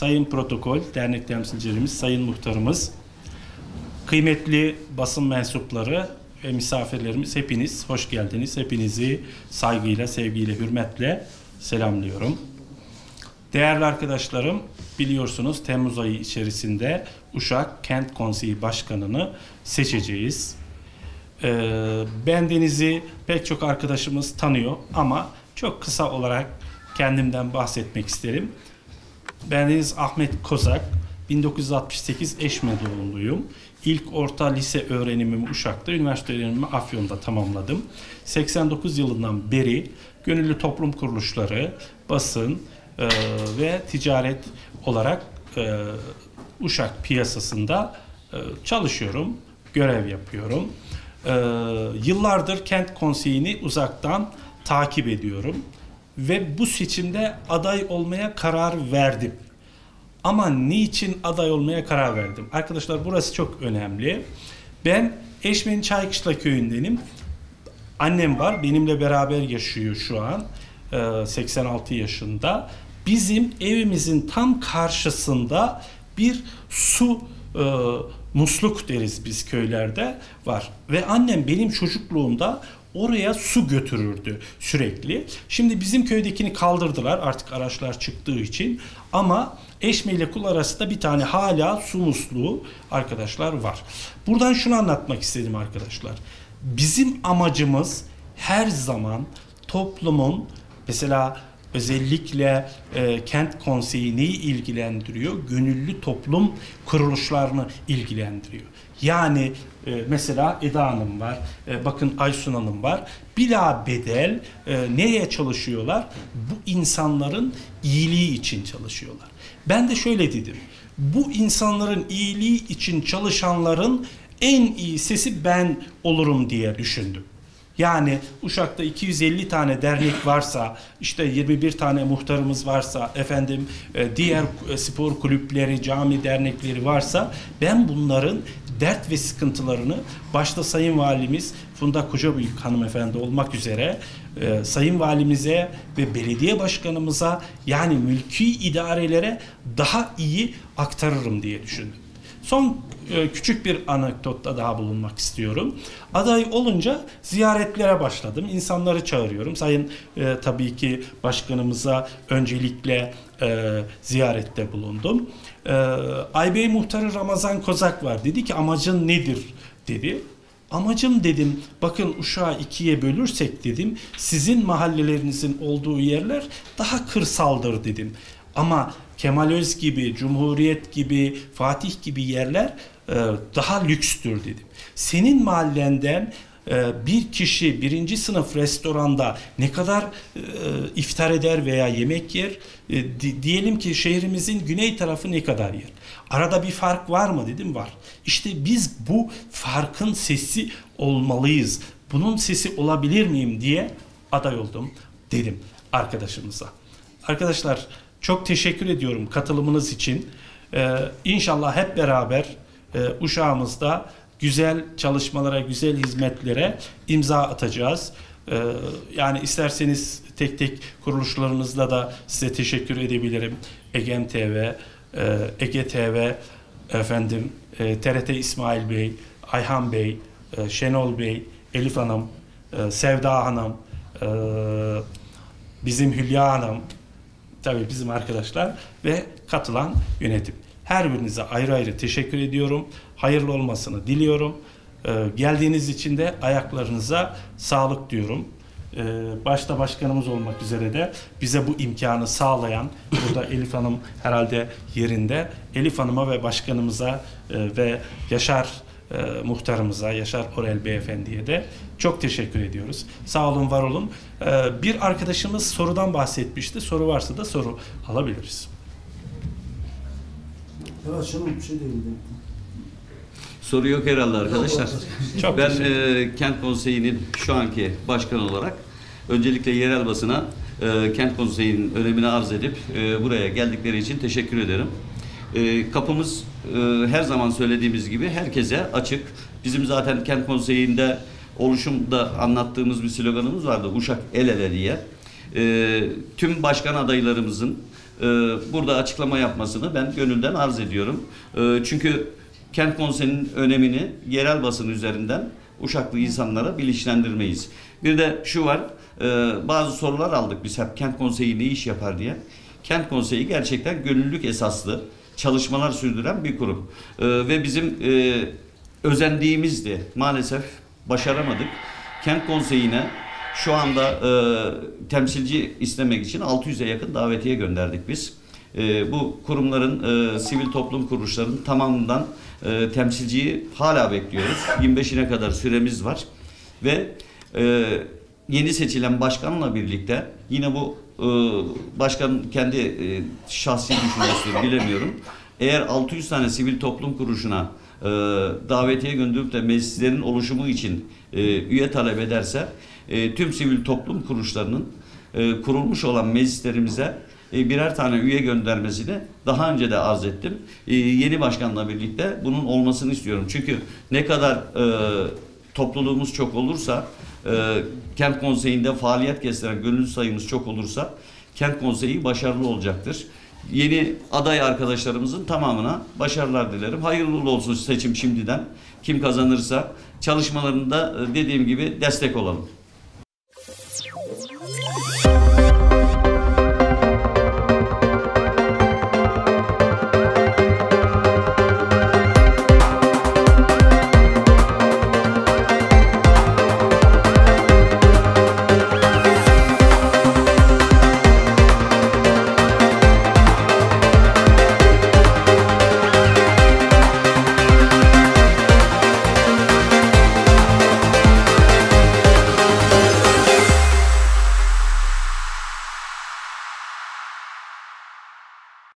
Sayın Protokol, dernek temsilcilerimiz, Sayın Muhtarımız, kıymetli basın mensupları ve misafirlerimiz, hepiniz hoş geldiniz. Hepinizi saygıyla, sevgiyle, hürmetle selamlıyorum. Değerli arkadaşlarım, biliyorsunuz Temmuz ayı içerisinde Uşak Kent Konseyi Başkanı'nı seçeceğiz. Bendenizi pek çok arkadaşımız tanıyor ama çok kısa olarak kendimden bahsetmek isterim. Bendeniz Ahmet Kozak, 1968 Eşme doğumluyum. İlk orta lise öğrenimimi Uşak'ta, üniversite öğrenimimi Afyon'da tamamladım. 89 yılından beri gönüllü toplum kuruluşları, basın ve ticaret olarak Uşak piyasasında çalışıyorum, görev yapıyorum. Yıllardır Kent Konseyi'ni uzaktan takip ediyorum. Ve bu seçimde aday olmaya karar verdim. Ama niçin aday olmaya karar verdim? Arkadaşlar, burası çok önemli. Ben Eşme'nin Çaykışla köyündenim. Annem var, benimle beraber yaşıyor şu an. 86 yaşında. Bizim evimizin tam karşısında bir su musluk deriz biz köylerde var. Ve annem benim çocukluğumda oraya su götürürdü sürekli. Şimdi bizim köydekini kaldırdılar artık araçlar çıktığı için. Ama Eşme ile Kul arasında bir tane hala su musluğu arkadaşlar var. Buradan şunu anlatmak istedim arkadaşlar. Bizim amacımız her zaman toplumun, mesela özellikle Kent Konseyi neyi ilgilendiriyor? Gönüllü toplum kuruluşlarını ilgilendiriyor. Yani mesela Eda Hanım var, bakın Aysun Hanım var. Bila bedel neye çalışıyorlar? Bu insanların iyiliği için çalışıyorlar. Ben de şöyle dedim. Bu insanların iyiliği için çalışanların en iyi sesi ben olurum diye düşündüm. Yani Uşak'ta 250 tane dernek varsa, işte 21 tane muhtarımız varsa, efendim diğer spor kulüpleri, cami dernekleri varsa, ben bunların dert ve sıkıntılarını başta Sayın Valimiz Funda Kocabüyük hanımefendi olmak üzere Sayın Valimize ve belediye başkanımıza, yani mülki idarelere daha iyi aktarırım diye düşündüm. Son küçük bir anekdotta daha bulunmak istiyorum. Aday olunca ziyaretlere başladım. İnsanları çağırıyorum. Sayın tabii ki başkanımıza öncelikle ziyarette bulundum. Aybey Muhtarı Ramazan Kozak var. Dedi ki amacın nedir dedi. Amacım dedim, bakın Uşak'ı ikiye bölürsek dedim, sizin mahallelerinizin olduğu yerler daha kırsaldır dedim. Ama Kemalöz gibi, Cumhuriyet gibi, Fatih gibi yerler daha lükstür dedim. Senin mahallenden bir kişi birinci sınıf restoranda ne kadar iftar eder veya yemek yer? Diyelim ki şehrimizin güney tarafı ne kadar yer? Arada bir fark var mı dedim, var. İşte biz bu farkın sesi olmalıyız. Bunun sesi olabilir miyim diye aday oldum dedim arkadaşımıza. Arkadaşlar, çok teşekkür ediyorum katılımınız için. İnşallah hep beraber Uşağımızda güzel çalışmalara, güzel hizmetlere imza atacağız. Yani isterseniz tek tek kuruluşlarınızla da size teşekkür edebilirim. Ege TV, Ege TV, efendim TRT İsmail Bey, Ayhan Bey, Şenol Bey, Elif Hanım, Sevda Hanım, bizim Hülya Hanım, tabii bizim arkadaşlar ve katılan yönetim. Her birinize ayrı ayrı teşekkür ediyorum. Hayırlı olmasını diliyorum. Geldiğiniz için de ayaklarınıza sağlık diyorum. Başta başkanımız olmak üzere de bize bu imkanı sağlayan, burada Elif Hanım herhalde yerinde. Elif Hanım'a ve başkanımıza ve Yaşar muhtarımıza, Yaşar Oral Beyefendi'ye de çok teşekkür ediyoruz. Sağ olun, var olun. Bir arkadaşımız sorudan bahsetmişti. Soru varsa da soru alabiliriz. Evet, şimdi bir şey diyeyim. Soru yok herhalde arkadaşlar. Çok ben Kent Konseyi'nin şu anki başkanı olarak öncelikle yerel basına Kent Konseyi'nin önemini arz edip buraya geldikleri için teşekkür ederim. Kapımız her zaman söylediğimiz gibi herkese açık. Bizim zaten Kent Konseyi'nde oluşumda anlattığımız bir sloganımız vardı. Uşak el ele diye. Tüm başkan adaylarımızın burada açıklama yapmasını ben gönülden arz ediyorum. Çünkü Kent Konseyi'nin önemini yerel basın üzerinden Uşaklı insanlara bilinçlendirmeyiz. Bir de şu var, bazı sorular aldık biz hep Kent Konseyi ne iş yapar diye. Kent Konseyi gerçekten gönüllülük esaslı çalışmalar sürdüren bir kurum. Ve bizim özendiğimizdi. Maalesef başaramadık. Kent Konseyi'ne şu anda temsilci istemek için 600'e yakın davetiye gönderdik biz. Bu kurumların, sivil toplum kuruluşlarının tamamından temsilciyi hala bekliyoruz. 25'ine kadar süremiz var. Ve yeni seçilen başkanla birlikte yine bu başkan kendi şahsi düşüncesini bilemiyorum. Eğer 600 tane sivil toplum kuruluşuna davetiye gönderip de meclislerin oluşumu için üye talep ederse tüm sivil toplum kuruluşlarının kurulmuş olan meclislerimize birer tane üye göndermesini daha önce de arz ettim. Yeni başkanla birlikte bunun olmasını istiyorum. Çünkü ne kadar topluluğumuz çok olursa, Kent Konseyi'nde faaliyet gösteren gönüllü sayımız çok olursa Kent Konseyi başarılı olacaktır. Yeni aday arkadaşlarımızın tamamına başarılar dilerim. Hayırlı olsun seçim şimdiden. Kim kazanırsa çalışmalarında dediğim gibi destek olalım.